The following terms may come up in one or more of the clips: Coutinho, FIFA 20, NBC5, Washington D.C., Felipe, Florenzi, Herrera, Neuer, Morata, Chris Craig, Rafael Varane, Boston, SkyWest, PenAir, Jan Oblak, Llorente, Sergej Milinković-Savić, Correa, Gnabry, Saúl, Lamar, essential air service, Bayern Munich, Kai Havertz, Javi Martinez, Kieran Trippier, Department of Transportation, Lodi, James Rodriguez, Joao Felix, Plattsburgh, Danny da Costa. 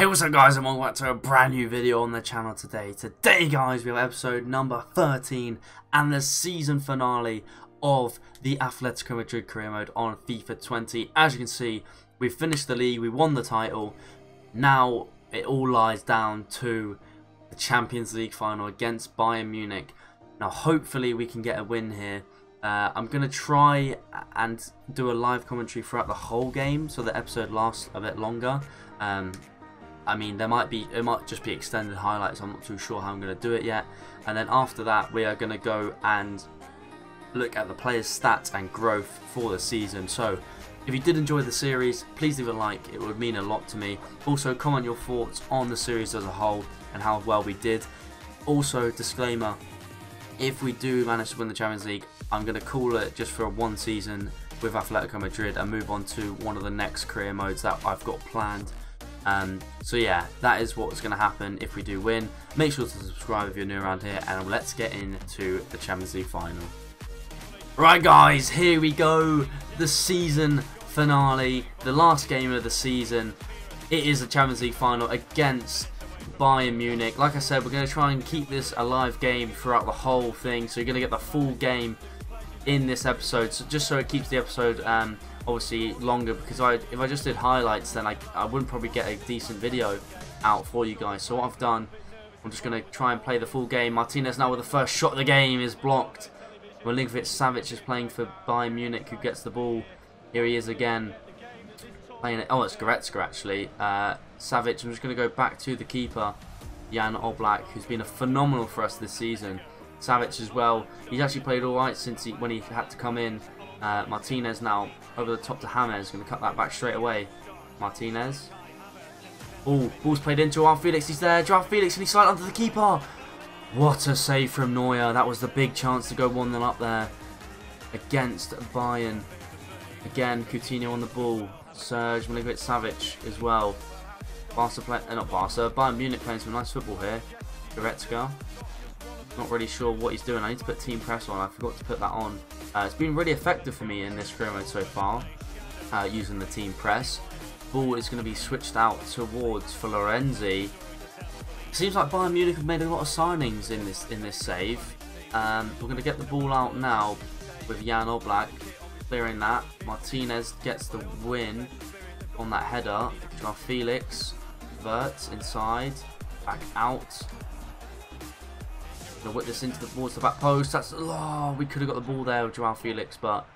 Hey, what's up guys, and welcome back to a brand new video on the channel today. Today guys, we have episode number 13 and the season finale of the Atletico Madrid career mode on FIFA 20. As you can see, we finished the league, we won the title. Now it all lies down to the Champions League final against Bayern Munich. Now hopefully we can get a win here. I'm going to try and do a live commentary throughout the whole game so the episode lasts a bit longer. I mean, it might just be extended highlights. I'm not too sure how I'm going to do it yet. And then after that, we are going to go and look at the players' stats and growth for the season. So, if you did enjoy the series, please leave a like. It would mean a lot to me. Also, comment your thoughts on the series as a whole and how well we did. Also, disclaimer, if we do manage to win the Champions League, I'm going to call it just for one season with Atletico Madrid and move on to one of the next career modes that I've got planned. So yeah, that is what's going to happen if we do win. Make sure to subscribe if you're new around here, and let's get into the Champions League final. Right guys, here we go, the season finale, the last game of the season. It is the Champions League final against Bayern Munich. Like I said, we're going to try and keep this a live game throughout the whole thing, so you're going to get the full game in this episode, so just so it keeps the episode obviously longer, because if I just did highlights, then I wouldn't probably get a decent video out for you guys. So what I've done, I'm just going to try and play the full game. Martinez now with the first shot of the game is blocked. Milinković-Savić is playing for Bayern Munich, who gets the ball. Here he is again. Playing it. Oh, it's Goretzka actually. Savic, I'm just going to go back to the keeper, Jan Oblak, who's been a phenomenal for us this season. Savic as well. He's actually played all right since when he had to come in. Martinez now over the top to James. Going to cut that back straight away. Martinez. Oh, ball's played into Joao Felix. He's there. Joao Felix, and he's slid under the keeper. What a save from Neuer. That was the big chance to go 1-0 up there against Bayern. Again, Coutinho on the ball. Sergej Milinković-Savić as well. Bayern Munich playing some nice football here. Goretzka. Not really sure what he's doing. I need to put team press on. I forgot to put that on. It's been really effective for me in this career mode so far, using the team press. Ball is going to be switched out towards Florenzi. Seems like Bayern Munich have made a lot of signings in this save. We're going to get the ball out now with Jan Oblak clearing that. Martinez gets the win on that header. Joao Felix, Havertz inside, back out. Going to whip this towards the back post. We could have got the ball there with Joao Felix, but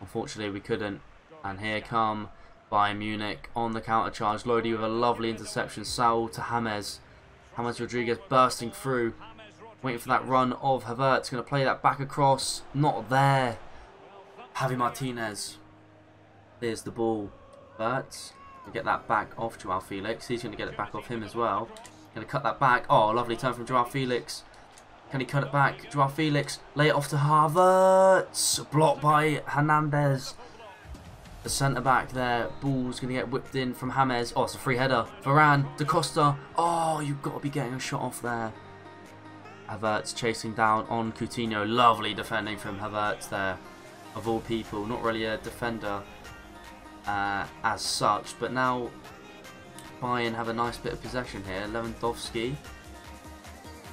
unfortunately we couldn't. And here come Bayern Munich on the counter charge. Lodi with a lovely interception. Saúl to James. James Rodriguez bursting through, waiting for that run of Havertz. Going to play that back across. Not there. Javi Martinez clears the ball. Havertz to get that back off Joao Felix. He's going to get it back off him as well. Going to cut that back. Oh, lovely turn from Joao Felix. Can he cut it back? Joao Felix, lay it off to Havertz. Blocked by Hernandez. The centre-back there. Ball's going to get whipped in from James. Oh, it's a free header. Varane, Da Costa. Oh, you've got to be getting a shot off there. Havertz chasing down on Coutinho. Lovely defending from Havertz there. Of all people, not really a defender as such. But now Bayern have a nice bit of possession here. Lewandowski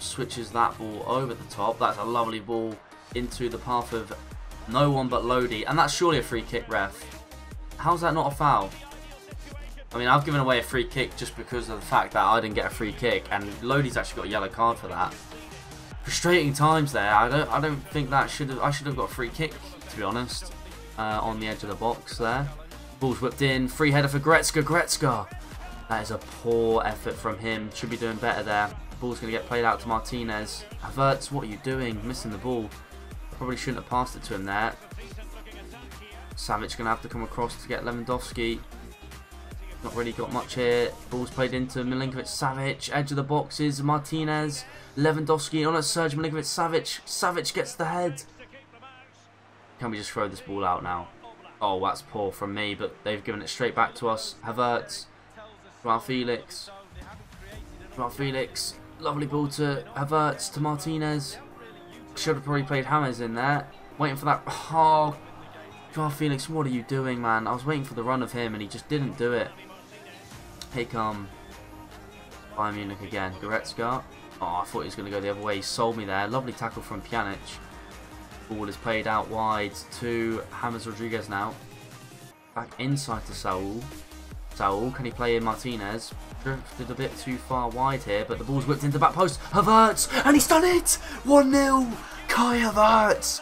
switches that ball over the top. That's a lovely ball into the path of no one but Lodi, and that's surely a free kick, ref. How's that not a foul? I mean, I've given away a free kick just because of the fact that I didn't get a free kick, and Lodi's actually got a yellow card for that. Frustrating times there. I don't think that I should have got a free kick, to be honest, on the edge of the box there. Ball's whipped in. Free header for Goretzka. That is a poor effort from him. Should be doing better there. Ball's going to get played out to Martinez. Havertz, what are you doing? Missing the ball. Probably shouldn't have passed it to him there. Savic going to have to come across to get Lewandowski. Not really got much here. Ball's played into Milinković-Savic. Edge of the box is Martinez. Lewandowski on a surge. Milinković-Savic. Savic gets the head. Can we just throw this ball out now? Oh, that's poor from me, but they've given it straight back to us. Havertz. Joao Felix. Lovely ball to Havertz, to Martinez. Should have probably played James in there. Waiting for that. Oh, Joao Felix, what are you doing, man? I was waiting for the run of him, and he just didn't do it. Here come Bayern Munich again. Goretzka. Oh, I thought he was going to go the other way. He sold me there. Lovely tackle from Pjanic. Ball is played out wide to James Rodriguez now. Back inside to Saúl. Saúl, can he play in Martinez? Drifted a bit too far wide here, but the ball's whipped into the back post. Havertz, and he's done it! 1-0, Kai Havertz.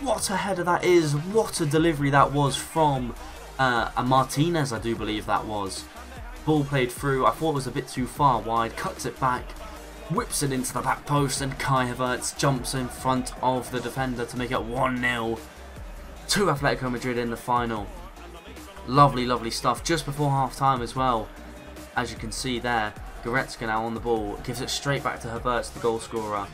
What a header that is. What a delivery that was from a Martinez, I do believe that was. Ball played through. I thought it was a bit too far wide. Cuts it back. Whips it into the back post, and Kai Havertz jumps in front of the defender to make it 1-0 to Atletico Madrid in the final. Lovely, lovely stuff. Just before half-time as well, as you can see there, Goretzka now on the ball. Gives it straight back to Havertz, the goal scorer.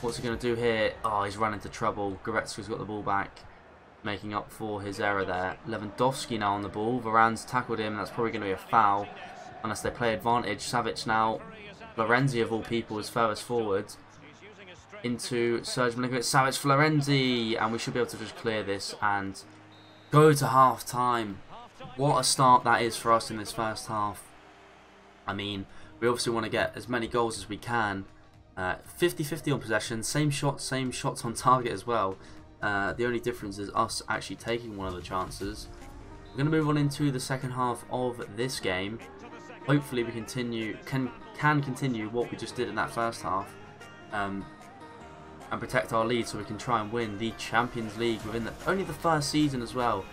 What's he going to do here? Oh, he's run into trouble. Goretzka's got the ball back, making up for his error there. Lewandowski now on the ball. Varane's tackled him. That's probably going to be a foul, unless they play advantage. Savic now. Florenzi, of all people, is furthest forward into Sergej Milinković-Savić. Florenzi, and we should be able to just clear this and go to half-time. What a start that is for us in this first half. I mean, we obviously want to get as many goals as we can. 50-50 on possession, same shots on target as well. The only difference is us actually taking one of the chances. We're going to move on into the second half of this game. Hopefully we can continue what we just did in that first half, and protect our lead so we can try and win the Champions League within only the first season as well,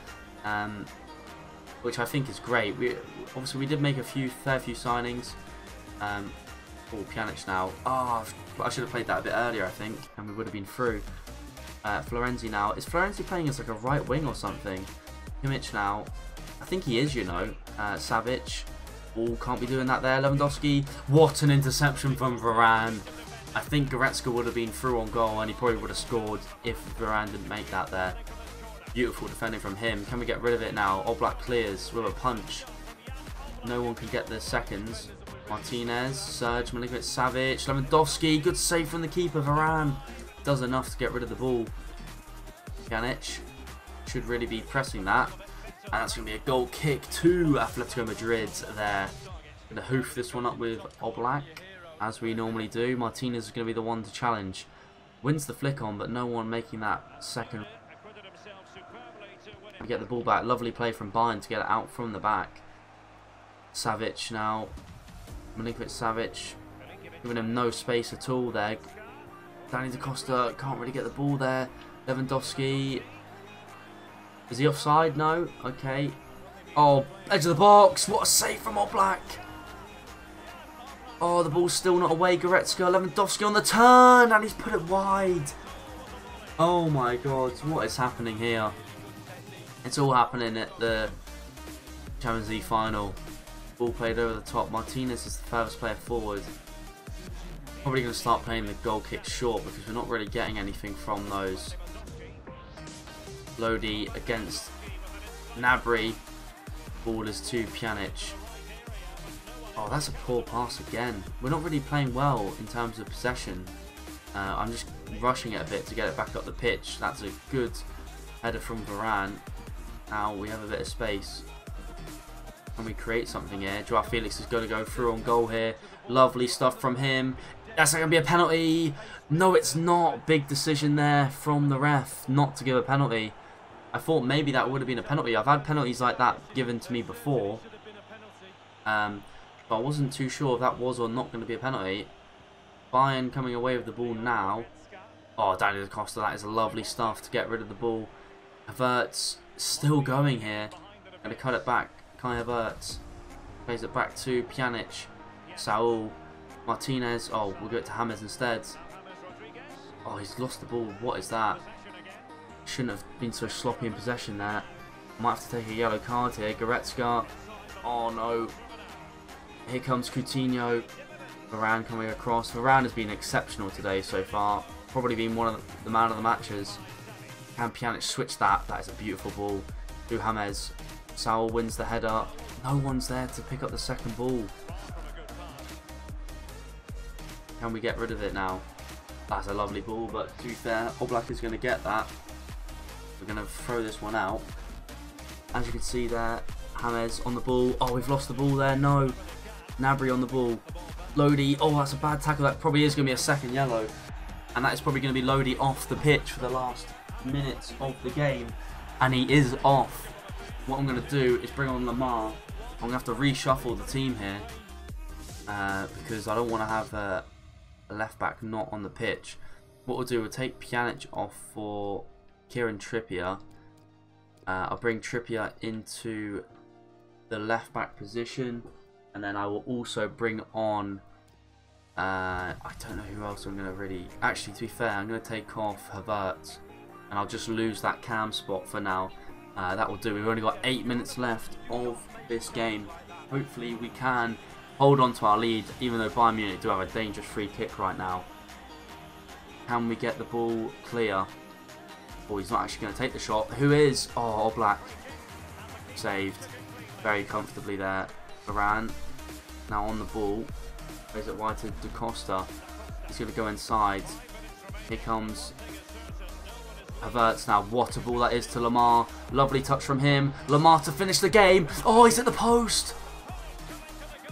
which I think is great. We did make a fair few signings. Oh, Pjanic now. Ah, oh, I should have played that a bit earlier, I think, and we would have been through. Florenzi now. Is Florenzi playing as like a right wing or something? Pjanic now. I think he is, you know. Savic. Oh, can't be doing that there. Lewandowski. What an interception from Varane. I think Goretzka would have been through on goal, and he probably would have scored if Varane didn't make that there. Beautiful defending from him. Can we get rid of it now? Oblak clears with a punch. No one can get the seconds. Martinez, Serge, Milinković-Savic, Lewandowski. Good save from the keeper. Varane does enough to get rid of the ball. Pjanic should really be pressing that. And that's going to be a goal kick to Atletico Madrid there. Going to hoof this one up with Oblak, as we normally do. Martinez is going to be the one to challenge. Wins the flick on, but no one making that second. We get the ball back. Lovely play from Bayern to get it out from the back. Savic now. Milinković-Savic. Giving him no space at all there. Danny da Costa can't really get the ball there. Lewandowski. Is he offside? No. Okay. Oh, edge of the box. What a save from Oblak. Oh, the ball's still not away. Goretzka, Lewandowski on the turn. And he's put it wide. Oh, my God. What is happening here? It's all happening at the Champions League final. Ball played over the top. Martinez is the furthest player forward. Probably going to start playing the goal kick short because we're not really getting anything from those. Lodi against Gnabry. Ball is to Pjanic. Oh, that's a poor pass again. We're not really playing well in terms of possession. I'm just rushing it a bit to get it back up the pitch. That's a good header from Varane. Now we have a bit of space. Can we create something here? Joao Felix is going to go through on goal here. Lovely stuff from him. That's not going to be a penalty. No, it's not. Big decision there from the ref not to give a penalty. I thought maybe that would have been a penalty. I've had penalties like that given to me before. But I wasn't too sure if that was or not going to be a penalty. Bayern coming away with the ball now. Oh, Danny da Costa, that is lovely stuff to get rid of the ball. Havertz still going here. Going to cut it back. Kai Havertz plays it back to Pjanic. Saúl. Martinez. Oh, we'll go to James instead. Oh, he's lost the ball. What is that? Shouldn't have been so sloppy in possession there. Might have to take a yellow card here. Goretzka. Oh, no. Here comes Coutinho. Varane coming across. Varane has been exceptional today so far. Probably been one of the man of the matches. Can Pjanic switch that? That is a beautiful ball. To James. Saul wins the header. No one's there to pick up the second ball. Can we get rid of it now? That's a lovely ball, but to be fair, Oblak is going to get that. We're going to throw this one out. As you can see there, James on the ball. Oh, we've lost the ball there. No. Gnabry on the ball. Lodi, oh, that's a bad tackle. That probably is going to be a second yellow. And that is probably going to be Lodi off the pitch for the last minutes of the game. And he is off. What I'm going to do is bring on Lamar. I'm going to have to reshuffle the team here. Because I don't want to have a left back not on the pitch. What we'll do, we'll take Pjanic off for Kieran Trippier. I'll bring Trippier into the left back position. And then I will also bring on... I don't know who else I'm going to really... Actually, to be fair, I'm going to take off Havertz. And I'll just lose that cam spot for now. That will do. We've only got 8 minutes left of this game. Hopefully we can hold on to our lead, even though Bayern Munich do have a dangerous free kick right now. Can we get the ball clear? Oh, he's not actually going to take the shot. Who is? Oh, Oblak. Saved. Very comfortably there. Varane now on the ball. Plays it wide to Da Costa. He's going to go inside. Here comes Havertz now. What a ball that is to Lamar. Lovely touch from him. Lamar to finish the game. Oh, he's at the post.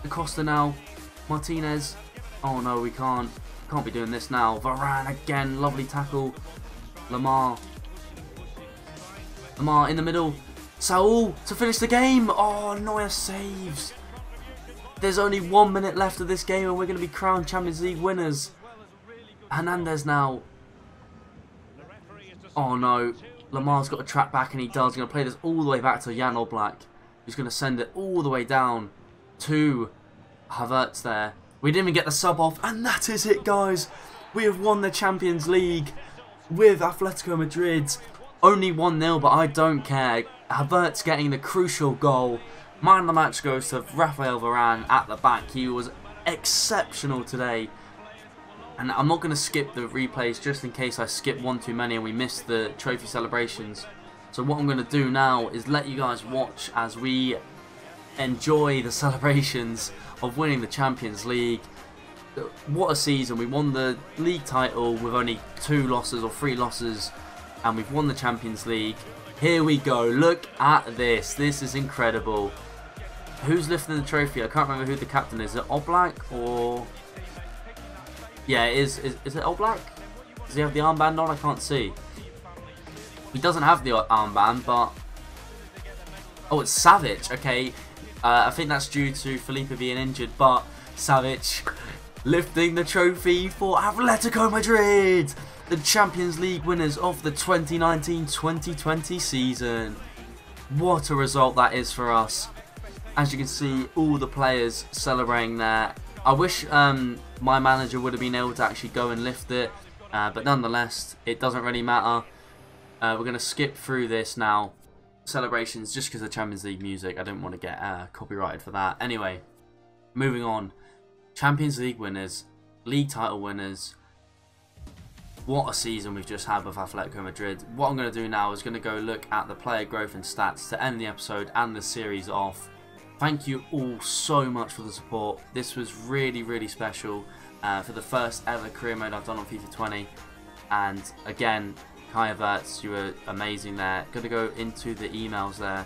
Da Costa now. Martinez. Oh no, we can't be doing this now. Varane again. Lovely tackle. Lamar in the middle. Saúl to finish the game. Oh, Neuer saves. There's only 1 minute left of this game and we're going to be crowned Champions League winners. Hernandez now. Oh no. Lamar's got to track back, and he does. He's going to play this all the way back to Jan Oblak. He's going to send it all the way down to Havertz there. We didn't even get the sub off. And that is it, guys. We have won the Champions League with Atletico Madrid. Only 1-0, but I don't care. Havertz getting the crucial goal. Man of the match goes to Rafael Varane at the back. He was exceptional today. And I'm not going to skip the replays just in case I skip one too many and we miss the trophy celebrations. So what I'm going to do now is let you guys watch as we enjoy the celebrations of winning the Champions League. What a season. We won the league title with only 2 losses or 3 losses. And we've won the Champions League. Here we go. Look at this. This is incredible. Who's lifting the trophy? I can't remember who the captain is. Is it Oblak or... Yeah, it is it Oblak? Does he have the armband on? I can't see. He doesn't have the armband, but... Oh, it's Savic. Okay. I think that's due to Felipe being injured, but Savic lifting the trophy for Atletico Madrid. The Champions League winners of the 2019-2020 season. What a result that is for us. As you can see, all the players celebrating there. I wish my manager would have been able to actually go and lift it. But nonetheless, it doesn't really matter. We're going to skip through this now. Celebrations, just because of Champions League music. I don't want to get copyrighted for that. Anyway, moving on. Champions League winners. League title winners. What a season we've just had with Atletico Madrid. What I'm going to do now is going to go look at the player growth and stats to end the episode and the series off. Thank you all so much for the support. This was really, really special for the first ever career mode I've done on FIFA 20. And again, Kai Havertz, you were amazing there. Going to go into the emails there.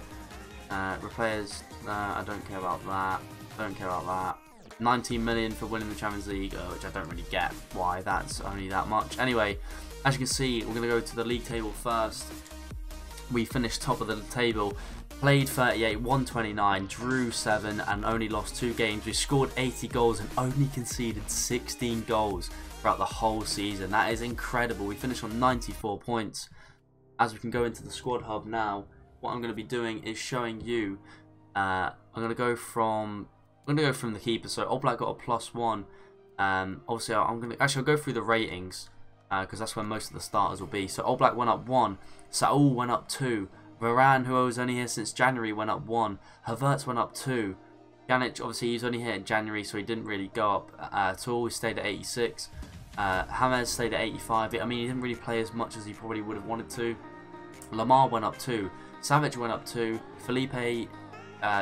Replayers, I don't care about that. Don't care about that. 19 million for winning the Champions League, which I don't really get why that's only that much. Anyway, as you can see, we're going to go to the league table first. We finished top of the table, played 38, won 29, drew 7 and only lost 2 games. We scored 80 goals and only conceded 16 goals throughout the whole season. That is incredible. We finished on 94 points. As we can go into the squad hub now, what I'm going to be doing is showing you, I'm going to go from the keeper. So Oblak got a +1. Obviously, I'll go through the ratings because that's where most of the starters will be. So Oblak went up 1. Saúl went up 2. Varane, who was only here since January, went up 1. Havertz went up 2. Pjanic, obviously, he was only here in January, so he didn't really go up at all. He stayed at 86. James stayed at 85. I mean, he didn't really play as much as he probably would have wanted to. Lamar went up 2. Savic went up 2. Felipe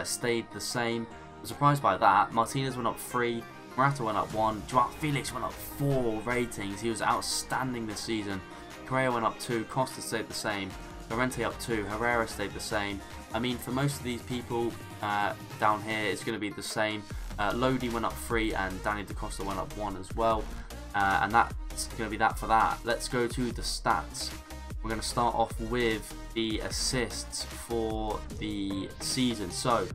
stayed the same. Surprised by that. Martinez went up 3, Morata went up 1, Joao Felix went up 4 ratings. He was outstanding this season. Correa went up 2, Costa stayed the same, Llorente up 2, Herrera stayed the same. I mean, for most of these people down here, it's going to be the same. Lodi went up 3 and Danny da Costa went up 1 as well. And that's going to be that for that. Let's go to the stats. We're going to start off with the assists for the season. So,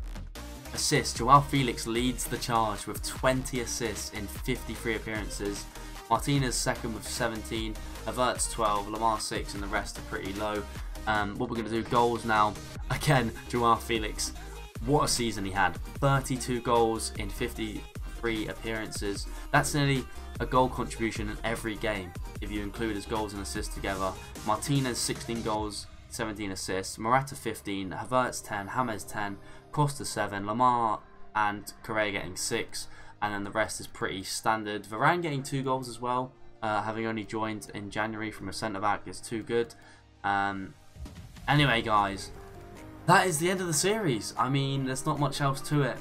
assists. Joao Felix leads the charge with 20 assists in 53 appearances. Martinez second with 17. Havertz 12. Lamar 6. And the rest are pretty low. What we're going to do, goals now. Again, Joao Felix. What a season he had. 32 goals in 53 appearances. That's nearly a goal contribution in every game if you include his goals and assists together. Martinez 16 goals, 17 assists. Morata 15, Havertz 10, James 10, Costa 7, Lamar and Correa getting 6, and then the rest is pretty standard. Varane getting 2 goals as well, having only joined in January from a centre-back is too good. Anyway guys, that is the end of the series. I mean, there's not much else to it.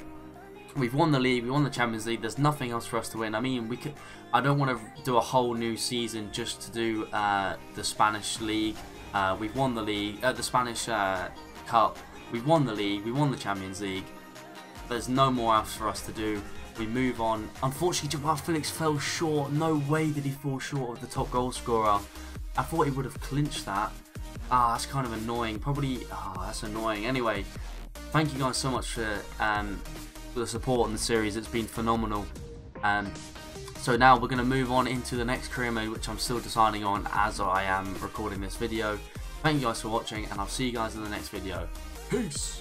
We've won the league, we won the Champions League, there's nothing else for us to win. I mean, we could. I don't want to do a whole new season just to do the Spanish League. We've won the league, the Spanish Cup, we've won the league, we won the Champions League. There's no more else for us to do. We move on. Unfortunately, Joao Felix fell short. No way did he fall short of the top goal scorer. I thought he would have clinched that. Ah, that's kind of annoying. Probably, that's annoying. Anyway, thank you guys so much for the support on the series. It's been phenomenal. So now we're going to move on into the next career mode, which I'm still deciding on as I am recording this video. Thank you guys for watching, and I'll see you guys in the next video. Peace!